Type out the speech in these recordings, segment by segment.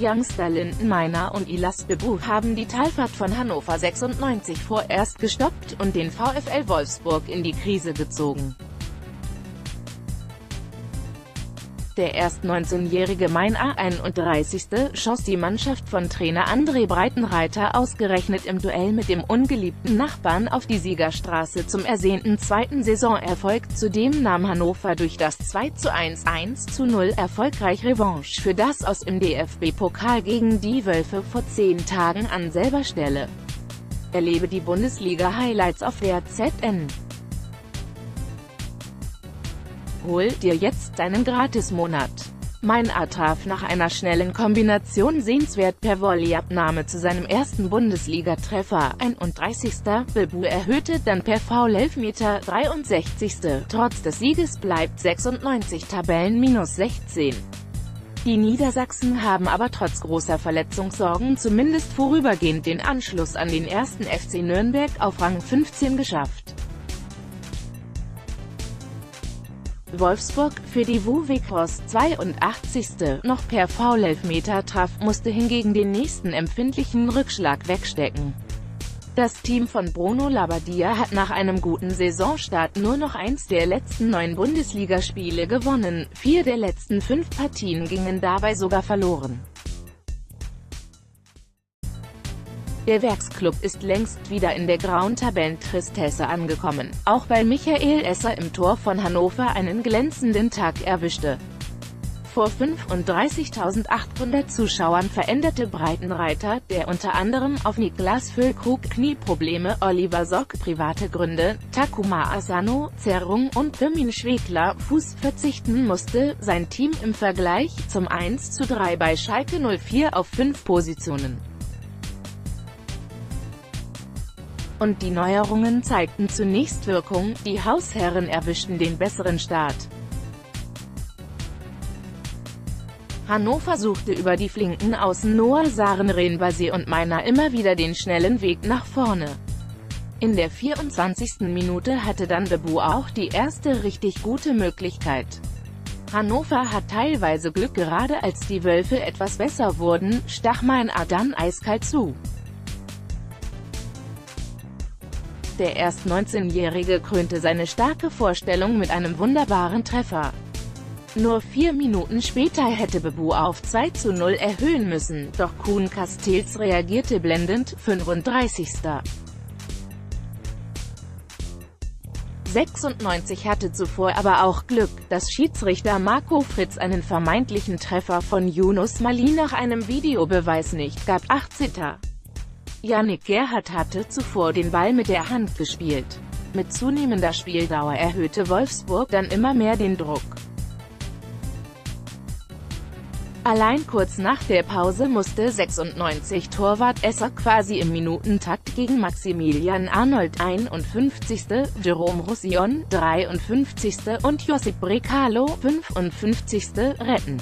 Youngster Linton Maina und Ihlas Bebou haben die Talfahrt von Hannover 96 vorerst gestoppt und den VfL Wolfsburg in die Krise gezogen. Der erst 19-jährige Maina, 31. schoss die Mannschaft von Trainer André Breitenreiter ausgerechnet im Duell mit dem ungeliebten Nachbarn auf die Siegerstraße zum ersehnten zweiten Saisonerfolg. Zudem nahm Hannover durch das 2:1, 1:0 erfolgreich Revanche für das Aus im DFB-Pokal gegen die Wölfe vor 10 Tagen an selber Stelle. Erlebe die Bundesliga-Highlights auf der ZN. Hol dir jetzt einen Gratis-Monat. Maina traf nach einer schnellen Kombination sehenswert per Volleyabnahme zu seinem ersten Bundesliga-Treffer, 31. Bebou erhöhte dann per Foul-Elfmeter, 63. Trotz des Sieges bleibt 96 Tabellen-16. Die Niedersachsen haben aber trotz großer Verletzungssorgen zumindest vorübergehend den Anschluss an den 1. FC Nürnberg auf Rang 15 geschafft. Wolfsburg, für die wo Weghorst 82. noch per Foul-Elfmeter traf, musste hingegen den nächsten empfindlichen Rückschlag wegstecken. Das Team von Bruno Labbadia hat nach einem guten Saisonstart nur noch 1 der letzten 9 Bundesligaspiele gewonnen, 4 der letzten 5 Partien gingen dabei sogar verloren. Der Werksclub ist längst wieder in der grauen Tabellentristesse angekommen, auch weil Michael Esser im Tor von Hannover einen glänzenden Tag erwischte. Vor 35.800 Zuschauern veränderte Breitenreiter, der unter anderem auf Niklas Füllkrug, Knieprobleme, Oliver Sock, private Gründe, Takuma Asano, Zerrung und Timm Schwedler, Fuß verzichten musste, sein Team im Vergleich zum 1:3 bei Schalke 04 auf 5 Positionen. Und die Neuerungen zeigten zunächst Wirkung, die Hausherren erwischten den besseren Start. Hannover suchte über die flinken Außen Sarenren Bazee und Maina immer wieder den schnellen Weg nach vorne. In der 24. Minute hatte dann Bebou auch die erste richtig gute Möglichkeit. Hannover hat teilweise Glück, gerade als die Wölfe etwas besser wurden, stach Maina dann eiskalt zu. Der erst 19-Jährige krönte seine starke Vorstellung mit einem wunderbaren Treffer. Nur 4 Minuten später hätte Bebou auf 2:0 erhöhen müssen, doch Kuhn Castels reagierte blendend, 35. 96 hatte zuvor aber auch Glück, dass Schiedsrichter Marco Fritz einen vermeintlichen Treffer von Yunus Mali nach einem Videobeweis nicht gab, 18. Jannik Gerhardt hatte zuvor den Ball mit der Hand gespielt. Mit zunehmender Spieldauer erhöhte Wolfsburg dann immer mehr den Druck. Allein kurz nach der Pause musste 96 Torwart Esser quasi im Minutentakt gegen Maximilian Arnold, 51., Jerome Roussillon, 53. und Josip Brecalo, 55. retten.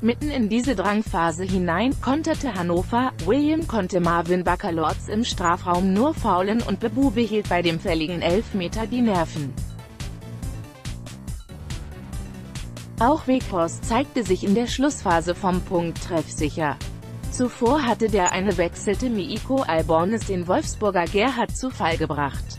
Mitten in diese Drangphase hinein konterte Hannover, William konnte Marvin Bakalorts im Strafraum nur faulen und Bebou behielt bei dem fälligen Elfmeter die Nerven. Auch Weghorst zeigte sich in der Schlussphase vom Punkt treffsicher. Zuvor hatte der eingewechselte Miko Albornes den Wolfsburger Gerhardt zu Fall gebracht.